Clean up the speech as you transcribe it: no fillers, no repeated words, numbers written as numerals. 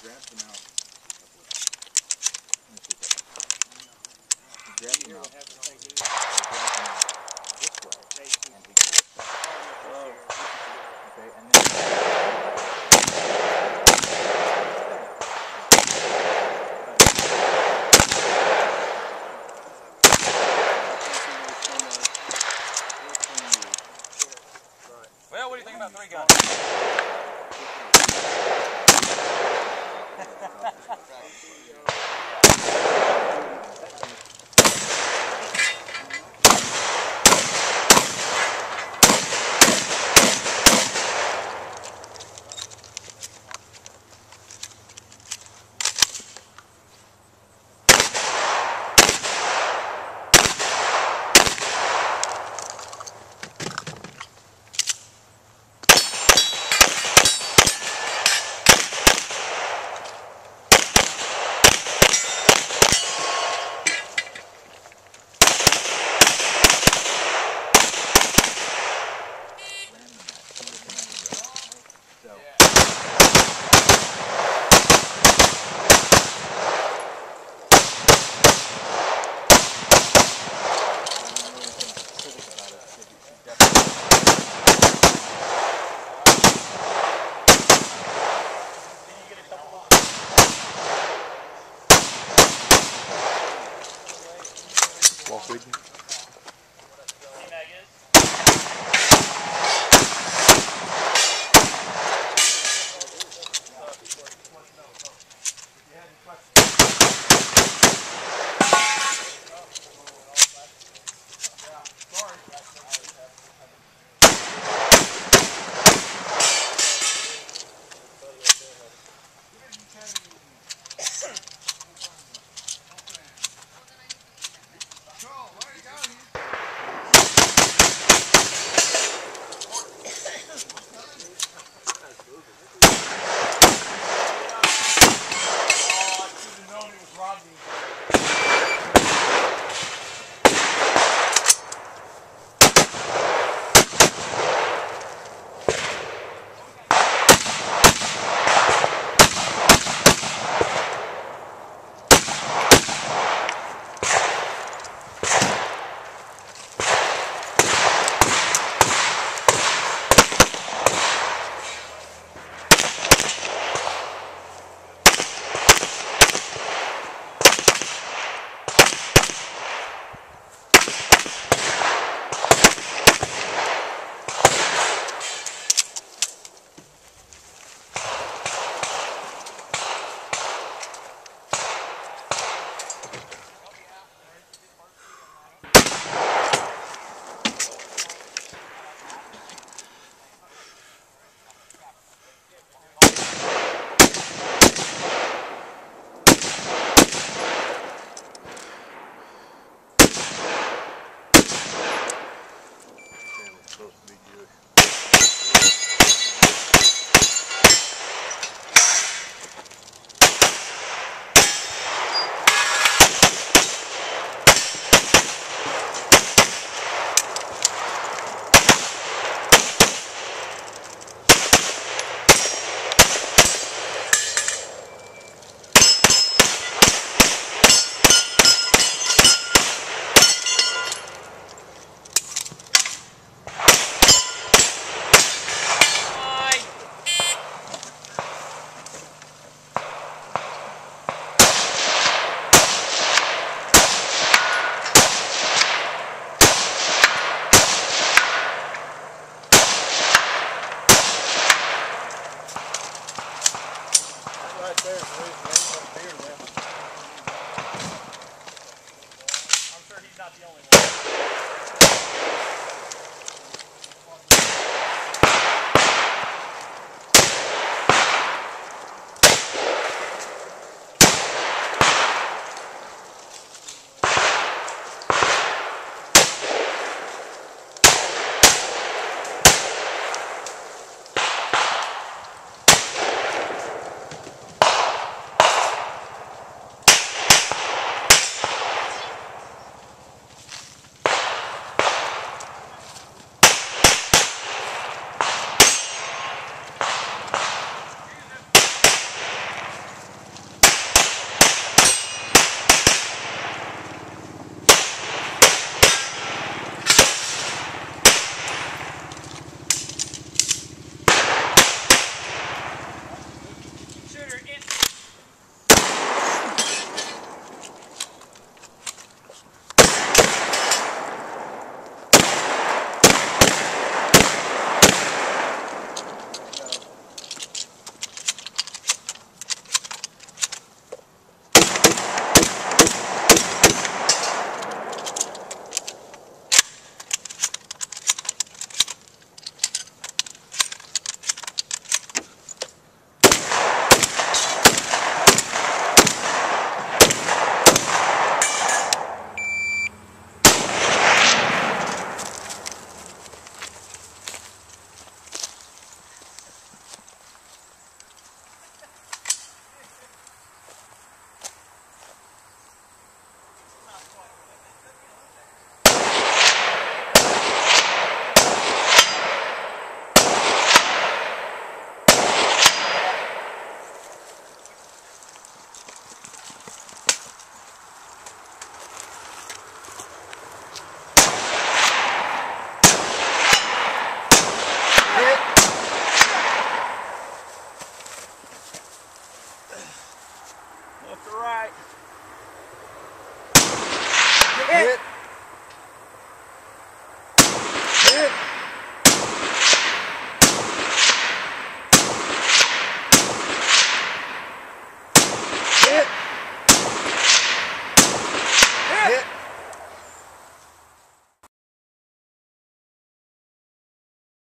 Well, what do you think about 3-gun?